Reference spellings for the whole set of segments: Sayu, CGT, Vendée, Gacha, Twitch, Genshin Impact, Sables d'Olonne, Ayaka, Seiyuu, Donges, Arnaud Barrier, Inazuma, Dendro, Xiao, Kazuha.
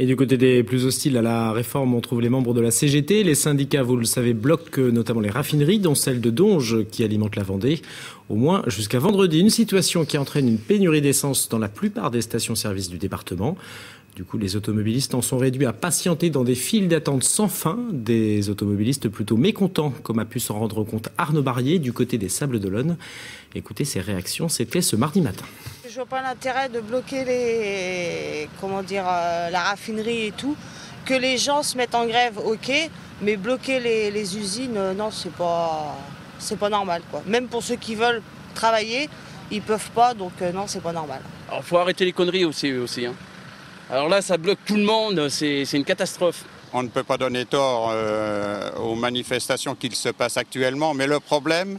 Et du côté des plus hostiles à la réforme, on trouve les membres de la CGT. Les syndicats, vous le savez, bloquent notamment les raffineries, dont celle de Donges qui alimente la Vendée, au moins jusqu'à vendredi. Une situation qui entraîne une pénurie d'essence dans la plupart des stations-service du département. Du coup, les automobilistes en sont réduits à patienter dans des files d'attente sans fin. Des automobilistes plutôt mécontents, comme a pu s'en rendre compte Arnaud Barrier du côté des Sables d'Olonne. Écoutez ses réactions, c'était ce mardi matin. Je vois pas l'intérêt de bloquer la raffinerie et tout. Que les gens se mettent en grève, ok, mais bloquer les usines, non, c'est pas normal, quoi. Même pour ceux qui veulent travailler, ils peuvent pas, donc non, c'est pas normal. Alors faut arrêter les conneries aussi hein. Alors là, ça bloque tout le monde, c'est une catastrophe. On ne peut pas donner tort aux manifestations qu'il se passe actuellement, mais le problème,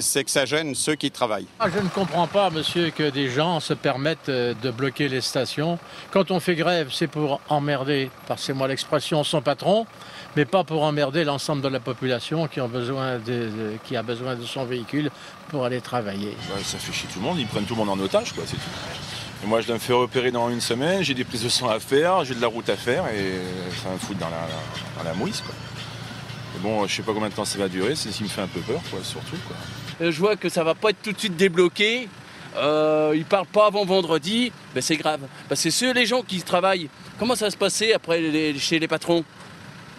c'est que ça gêne ceux qui travaillent. Je ne comprends pas, monsieur, que des gens se permettent de bloquer les stations. Quand on fait grève, c'est pour emmerder, passez-moi l'expression, son patron, mais pas pour emmerder l'ensemble de la population qui a besoin de son véhicule pour aller travailler. Ouais, ça fait chier tout le monde, ils prennent tout le monde en otage, quoi, c'est tout. Et moi, je dois me faire opérer dans une semaine, j'ai des prises de sang à faire, j'ai de la route à faire et ça me fout dans la mouise, quoi. Et bon, je sais pas combien de temps ça va durer, c'est ce qui me fait un peu peur, quoi, surtout, quoi. Je vois que ça va pas être tout de suite débloqué. Ils parlent pas avant vendredi, ben c'est grave. Parce que ceux, les gens qui travaillent, comment ça va se passer après chez les patrons?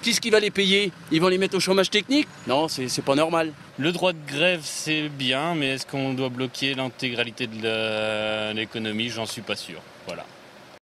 Qu'est-ce qui va les payer? Ils vont les mettre au chômage technique? Non, c'est pas normal. Le droit de grève, c'est bien, mais est-ce qu'on doit bloquer l'intégralité de l'économie? J'en suis pas sûr. Voilà.